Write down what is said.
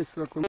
pessoas com